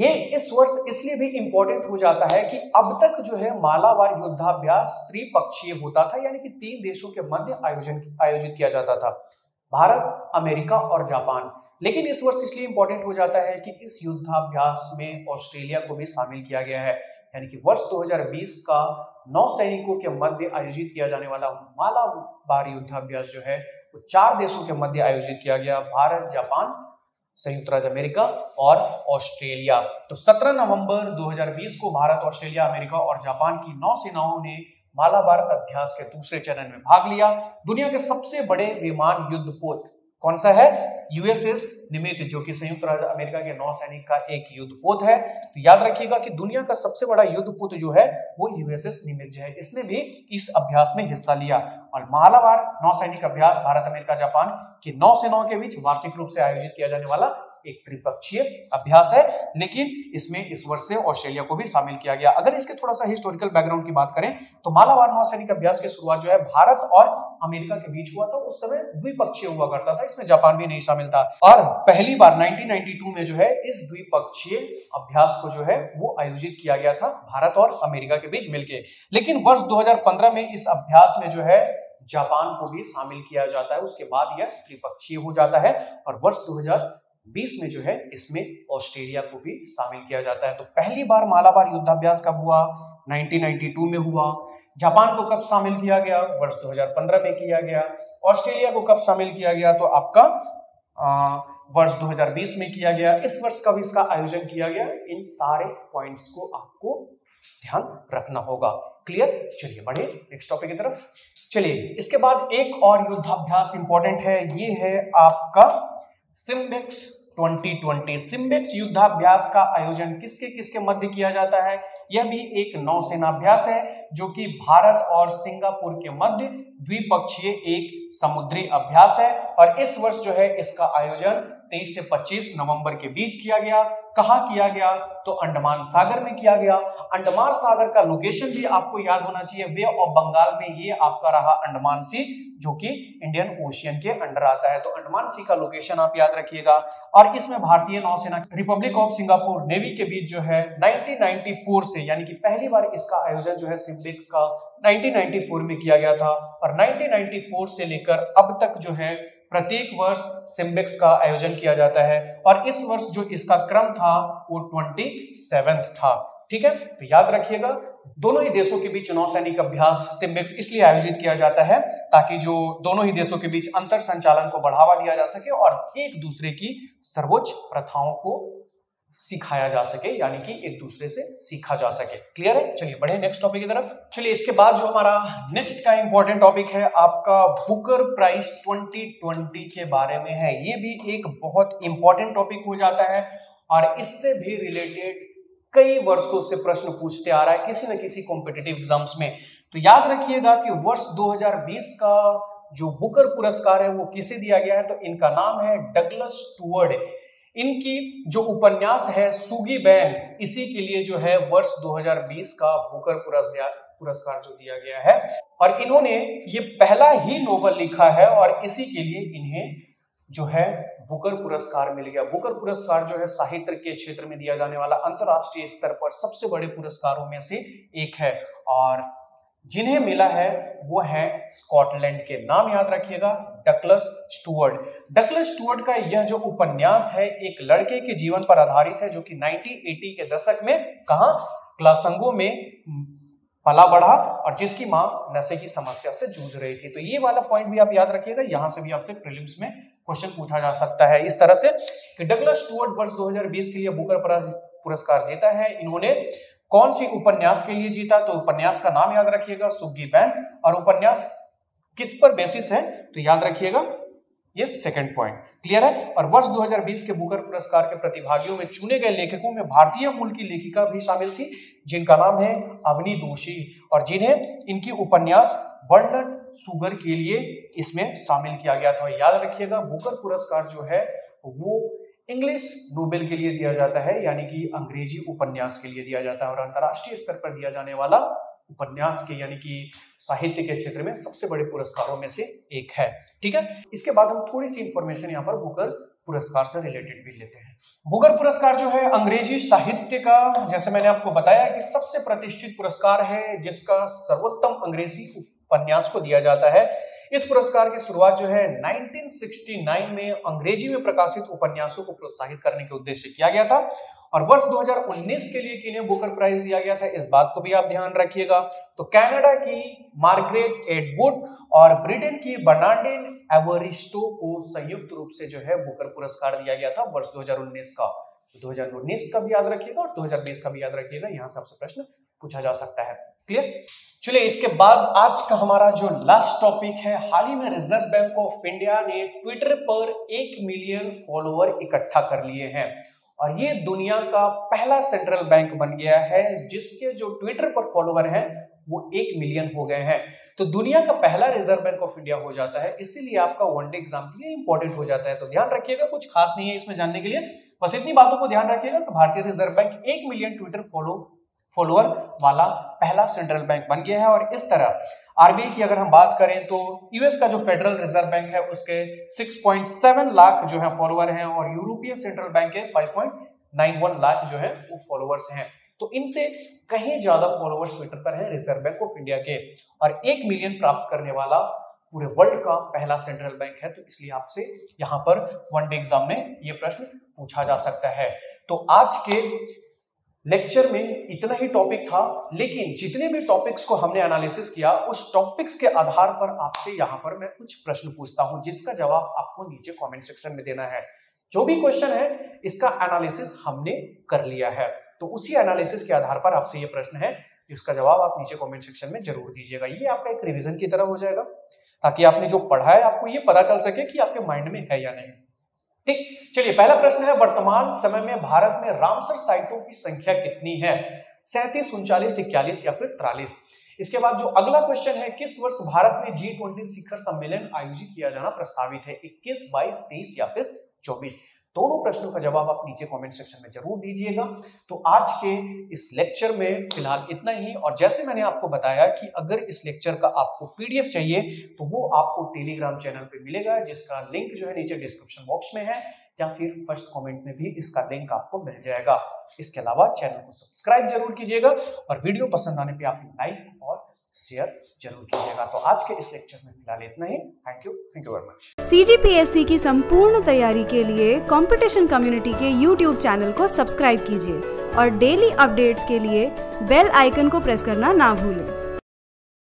ये इस वर्ष इसलिए भी इंपॉर्टेंट हो जाता है कि अब तक जो है मालाबार युद्धाभ्यास त्रिपक्षीय होता था, यानी कि 3 देशों के मध्य आयोजित किया जाता था, भारत, अमेरिका और जापान। लेकिन इस वर्ष इसलिए इंपॉर्टेंट हो जाता है कि इस युद्धाभ्यास में ऑस्ट्रेलिया को भी शामिल किया गया है, यानी कि वर्ष 2020 का नौसैनिकों के मध्य आयोजित किया जाने वाला मालाबार युद्धाभ्यास जो है वो 4 देशों के मध्य आयोजित किया गया, भारत, जापान, संयुक्त राज्य अमेरिका और ऑस्ट्रेलिया। तो 17 नवंबर 2020 को भारत, ऑस्ट्रेलिया, अमेरिका और जापान की नौसेनाओं ने मालाबार अभ्यास के दूसरे चरण में भाग लिया। दुनिया के सबसे बड़े विमान युद्धपोत कौन सा है? यूएसएस निमित्ज़, जो कि संयुक्त राज्य अमेरिका के नौसैनिक का एक युद्धपोत है। तो याद रखिएगा कि दुनिया का सबसे बड़ा युद्धपोत जो है वो यूएसएस निमित्ज़ है, इसने भी इस अभ्यास में हिस्सा लिया। और मालाबार नौसैनिक अभ्यास भारत, अमेरिका, जापान की नौसेनाओं के बीच वार्षिक रूप से आयोजित किया जाने वाला एक त्रिपक्षीय अभ्यास है। लेकिन इसमें इस वर्ष से ऑस्ट्रेलिया को भी शामिल किया गया। अगर इसके थोड़ा सा हिस्टोरिकल बैकग्राउंड की बात करें तो मालाबार नौसैनिक अभ्यास की शुरुआत जो है भारत और अमेरिका के बीच हुआ था। उस समय द्विपक्षीय हुआ करता था, इसमें जापान भी नहीं शामिल था। और पहली बार 1992 में जो है इस द्विपक्षीय अभ्यास को जो है वो आयोजित किया गया था भारत और अमेरिका के बीच मिलकर। लेकिन वर्ष 2015 में इस अभ्यास में जो है जापान को भी शामिल किया जाता है, उसके बाद यह त्रिपक्षीय हो जाता है। और वर्ष 2020 में जो है इसमें ऑस्ट्रेलिया को भी शामिल किया जाता है। तो पहली बार मालाबार युद्धाभ्यास कब हुआ? 1992 में हुआ। जापान को कब शामिल किया गया? वर्ष 2015 में किया गया। ऑस्ट्रेलिया को कब शामिल किया गया? तो आपका वर्ष 2020 में किया गया। इस वर्ष कब इसका आयोजन किया गया? इन सारे पॉइंट्स को आपको ध्यान रखना होगा। क्लियर, चलिए बढ़े नेक्स्ट टॉपिक की तरफ। चलिए इसके बाद एक और युद्धाभ्यास इंपॉर्टेंट है, ये है आपका सिम्बेक्स 2020। सिम्बेक्स युद्धाभ्यास का आयोजन किसके किसके मध्य किया जाता है? यह भी एक नौसेनाभ्यास है जो कि भारत और सिंगापुर के मध्य द्विपक्षीय एक समुद्री अभ्यास है। और इस वर्ष जो है इसका आयोजन 23 से 25 नवंबर के बीच किया गया। कहाँ किया गया? तो अंडमान सागर में किया गया। अंडमान सागर का लोकेशन भी आपको याद होना चाहिए, वे ऑफ बंगाल में ये आपका रहा अंडमान सी, जो कि इंडियन ओशियन के अंडर आता है। तो अंडमान सी का लोकेशन आप याद रखिएगा। और इसमें भारतीय नौसेना, रिपब्लिक ऑफ सिंगापुर नेवी के बीच जो है 1994 से, यानी कि पहली बार इसका आयोजन जो है सिम्बेक्स का 1994 में किया गया था। और 1994 से लेकर अब तक जो है प्रत्येक वर्ष सिम्बेक्स का आयोजन किया जाता है। और इस वर्ष जो इसका क्रम था वो 27वां था, ठीक है। तो याद रखिएगा दोनों ही देशों के बीच नौसैनिक अभ्यास सिम्बेक्स इसलिए आयोजित किया जाता है ताकि जो दोनों ही देशों के बीच अंतर संचालन को बढ़ावा दिया जा सके और एक दूसरे की सर्वोच्च प्रथाओं को सिखाया जा सके, यानी कि एक दूसरे से सीखा जा सके। क्लियर है, चलिए बढ़े नेक्स्ट टॉपिक की तरफ। चलिए इसके बाद जो हमारा नेक्स्ट का इंपॉर्टेंट टॉपिक है आपका बुकर प्राइस 2020 के बारे में है। ये भी एक बहुत इंपॉर्टेंट टॉपिक हो जाता है और इससे भी रिलेटेड कई वर्षों से प्रश्न पूछते आ रहा है किसी न किसी कॉम्पिटिटिव एग्जाम्स में। तो याद रखिएगा कि वर्ष 2020 का जो बुकर पुरस्कार है वो किसे दिया गया है? तो इनका नाम है डगलस स्टुअर्ट। इनकी जो उपन्यास है सूगी बैन, इसी के लिए जो है वर्ष 2020 का बुकर पुरस्कार जो दिया गया है। और इन्होंने ये पहला ही नोवेल लिखा है और इसी के लिए इन्हें जो है बुकर पुरस्कार मिल गया। बुकर पुरस्कार जो है साहित्य के क्षेत्र में दिया जाने वाला अंतर्राष्ट्रीय स्तर पर सबसे बड़े पुरस्कारों में से एक है। और जिन्हें मिला है वो है स्कॉटलैंड के, नाम याद रखिएगा डगलस स्टुअर्ट। डगलस स्टुअर्ट का यह जो उपन्यास है एक लड़के के जीवन पर आधारित है जो कि 1980 के दशक में कहां क्लासंगो में पला बढ़ा और जिसकी मां नशे की समस्या से जूझ रही थी। तो ये वाला पॉइंट भी आप याद रखिएगा, यहां से भी आपसे प्रीलिम्स में क्वेश्चन पूछा जा सकता है इस तरह से कि डगलस स्टुअर्ट वर्ष 2020 के लिए बुकर पुरस्कार जीता है। इन्होंने कौन सी उपन्यास के लिए जीता? तो उपन्यास का नाम याद रखिएगा सुगी बैन। और उपन्यास किस पर बेसिस है, तो याद रखिएगा ये सेकंड पॉइंट। क्लियर है। और वर्ष 2020 के बुकर पुरस्कार के प्रतिभागियों में चुने गए लेखकों में भारतीय मूल की लेखिका भी शामिल थी जिनका नाम है अवनी दोषी और जिन्हें इनकी उपन्यास बर्नर्ड सुगर के लिए इसमें शामिल किया गया था। याद रखिएगा बुकर पुरस्कार जो है वो इंग्लिश नोबेल के लिए दिया जाता है, यानी कि अंग्रेजी उपन्यास के लिए दिया जाता है और अंतर्राष्ट्रीय स्तर पर दिया जाने वाला उपन्यास के यानी कि साहित्य के क्षेत्र में सबसे बड़े पुरस्कारों में से एक है। ठीक है, इसके बाद हम थोड़ी सी इंफॉर्मेशन यहाँ पर बुकर पुरस्कार से रिलेटेड भी लेते हैं। बुकर पुरस्कार जो है अंग्रेजी साहित्य का, जैसे मैंने आपको बताया कि सबसे प्रतिष्ठित पुरस्कार है जिसका सर्वोत्तम अंग्रेजी उपन्यास को दिया जाता है। इस पुरस्कार की शुरुआत जो है 1969 में अंग्रेजी में प्रकाशित उपन्यासों को प्रोत्साहित करने के उद्देश्य से किया गया था और वर्ष 2019 के लिए किन्हें बुकर प्राइज दिया गया था, इस बात को भी आप ध्यान रखिएगा। तो कनाडा की मार्गरेट एडवुड और ब्रिटेन की बर्नार्डिन एवरिस्टो को संयुक्त रूप से जो है बुकर पुरस्कार दिया गया था वर्ष 2019 का। 2019 का भी याद रखिएगा और 2020 का भी याद रखिएगा, यहाँ से आपसे प्रश्न पूछा जा सकता है। क्लियर। चलिए इसके बाद आज का हमारा जो लास्ट टॉपिक है, हाल ही में रिजर्व बैंक ऑफ इंडिया ने ट्विटर पर 1 मिलियन फॉलोअर इकट्ठा कर लिए हैं और ये दुनिया का पहला सेंट्रल बैंक बन गया है जिसके जो ट्विटर पर फॉलोअर हैं वो 1 मिलियन हो गए हैं। तो दुनिया का पहला रिजर्व बैंक ऑफ इंडिया हो जाता है, इसीलिए आपका वनडे एग्जाम के लिए इंपॉर्टेंट हो जाता है। तो ध्यान रखिएगा, कुछ खास नहीं है इसमें जानने के लिए, बस इतनी बातों को ध्यान रखिएगा कि भारतीय reserve bank 1 million Twitter follower वाला पहला सेंट्रल बैंक बन गया है। और इस तरह आरबीआई की अगर हम बात करें तो यूएस का जो फेडरल रिजर्व बैंक है उसके 6.7 लाख जो है फॉलोअर हैं और यूरोपीय सेंट्रल बैंक के 5.91 लाख जो है वो फॉलोअर्स हैं। तो इनसे कहीं ज्यादा फॉलोअर्स ट्विटर पर है रिजर्व बैंक ऑफ इंडिया के और 1 मिलियन प्राप्त करने वाला पूरे वर्ल्ड का पहला सेंट्रल बैंक है। तो इसलिए आपसे यहाँ पर वनडे एग्जाम में ये प्रश्न पूछा जा सकता है। तो आज के लेक्चर में इतना ही टॉपिक था, लेकिन जितने भी टॉपिक्स को हमने एनालिसिस किया उस टॉपिक्स के आधार पर आपसे यहाँ पर मैं कुछ प्रश्न पूछता हूँ जिसका जवाब आपको नीचे कमेंट सेक्शन में देना है। जो भी क्वेश्चन है इसका एनालिसिस हमने कर लिया है, तो उसी एनालिसिस के आधार पर आपसे ये प्रश्न है जिसका जवाब आप नीचे कमेंट सेक्शन में जरूर दीजिएगा। ये आपका एक रिवीजन की तरह हो जाएगा ताकि आपने जो पढ़ा है आपको ये पता चल सके कि आपके माइंड में है या नहीं। ठीक, चलिए पहला प्रश्न है, वर्तमान समय में भारत में रामसर साइटों की संख्या कितनी है? 37, 39, 41 या फिर 43। इसके बाद जो अगला क्वेश्चन है, किस वर्ष भारत में G20 शिखर सम्मेलन आयोजित किया जाना प्रस्तावित है? 21, 22, 23 या फिर 24। दोनों प्रश्नों का जवाब आप नीचे कमेंट सेक्शन में जरूर दीजिएगा। तो आज के इस लेक्चर में फिलहाल इतना ही, और जैसे मैंने आपको बताया कि अगर इस लेक्चर का आपको पीडीएफ चाहिए तो वो आपको टेलीग्राम चैनल पे मिलेगा जिसका लिंक जो है नीचे डिस्क्रिप्शन बॉक्स में है या फिर फर्स्ट कमेंट में भी इसका लिंक आपको मिल जाएगा। इसके अलावा चैनल को सब्सक्राइब जरूर कीजिएगा और वीडियो पसंद आने पर आप लाइक और शेयर जरूर कीजिएगा। तो आज के इस लेक्चर में फिलहाल इतना ही। Thank you very much. CGPSC की संपूर्ण तैयारी के लिए कंपटीशन कम्युनिटी के YouTube चैनल को सब्सक्राइब कीजिए और डेली अपडेट्स के लिए बेल आइकन को प्रेस करना ना भूलें।